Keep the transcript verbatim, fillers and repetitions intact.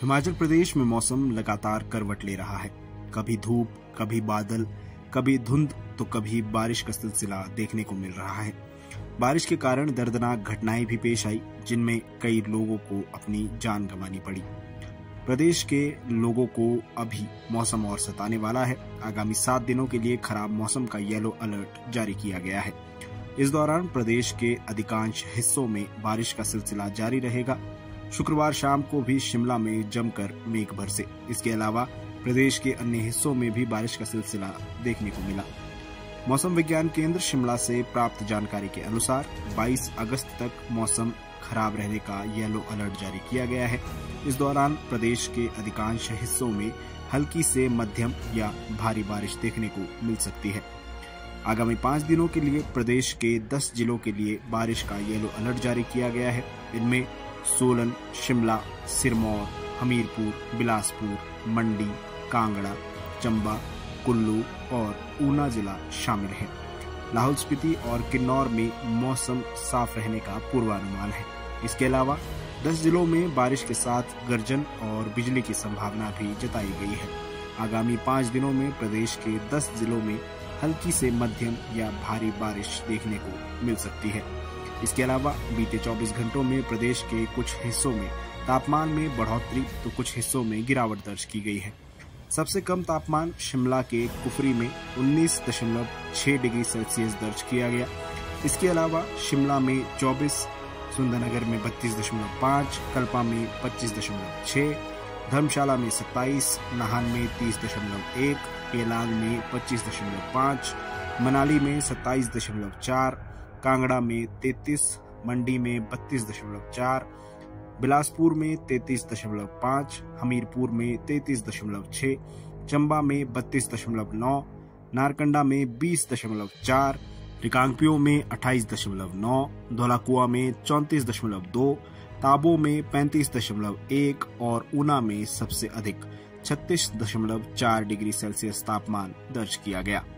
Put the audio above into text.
हिमाचल प्रदेश में मौसम लगातार करवट ले रहा है। कभी धूप, कभी बादल, कभी धुंध तो कभी बारिश का सिलसिला देखने को मिल रहा है। बारिश के कारण दर्दनाक घटनाएं भी पेश आई, जिनमें कई लोगों को अपनी जान गंवानी पड़ी। प्रदेश के लोगों को अभी मौसम और सताने वाला है। आगामी सात दिनों के लिए खराब मौसम का येलो अलर्ट जारी किया गया है। इस दौरान प्रदेश के अधिकांश हिस्सों में बारिश का सिलसिला जारी रहेगा। शुक्रवार शाम को भी शिमला में जमकर मेघ बरसे। इसके अलावा प्रदेश के अन्य हिस्सों में भी बारिश का सिलसिला देखने को मिला। मौसम विज्ञान केंद्र शिमला से प्राप्त जानकारी के अनुसार बाईस अगस्त तक मौसम खराब रहने का येलो अलर्ट जारी किया गया है। इस दौरान प्रदेश के अधिकांश हिस्सों में हल्की से मध्यम या भारी बारिश देखने को मिल सकती है। आगामी पाँच दिनों के लिए प्रदेश के दस जिलों के लिए बारिश का येलो अलर्ट जारी किया गया है। इनमें सोलन, शिमला, सिरमौर, हमीरपुर, बिलासपुर, मंडी, कांगड़ा, चंबा, कुल्लू और ऊना जिला शामिल है। लाहौल स्पीति और किन्नौर में मौसम साफ रहने का पूर्वानुमान है। इसके अलावा दस जिलों में बारिश के साथ गर्जन और बिजली की संभावना भी जताई गई है। आगामी पाँच दिनों में प्रदेश के दस जिलों में हल्की से मध्यम या भारी बारिश देखने को मिल सकती है। इसके अलावा बीते चौबीस घंटों में प्रदेश के कुछ हिस्सों में तापमान में बढ़ोतरी तो कुछ हिस्सों में गिरावट दर्ज की गई है। सबसे कम तापमान शिमला के कुफरी में उन्नीस दशमलव छह डिग्री सेल्सियस दर्ज किया गया। इसके अलावा शिमला में चौबीस, सुंदरनगर में बत्तीस दशमलव पाँच, कल्पा में पच्चीस दशमलव छह, धर्मशाला में सत्ताईस, नाहन में तीस दशमलव एक, केलांग में पच्चीस दशमलव पाँच, मनाली में सत्ताईस दशमलव चार, कांगड़ा में तैंतीस, मंडी में बत्तीस दशमलव चार, बिलासपुर में तैंतीस दशमलव पाँच, हमीरपुर में तैंतीस दशमलव छह, चंबा में बत्तीस दशमलव नौ, नारकंडा में बीस दशमलव चार, रिकांगपियो में अट्ठाईस दशमलव नौ, धौलाकुआ में चौंतीस दशमलव दो, ताबो में पैंतीस दशमलव एक और ऊना में सबसे अधिक छत्तीस दशमलव चार डिग्री सेल्सियस तापमान दर्ज किया गया।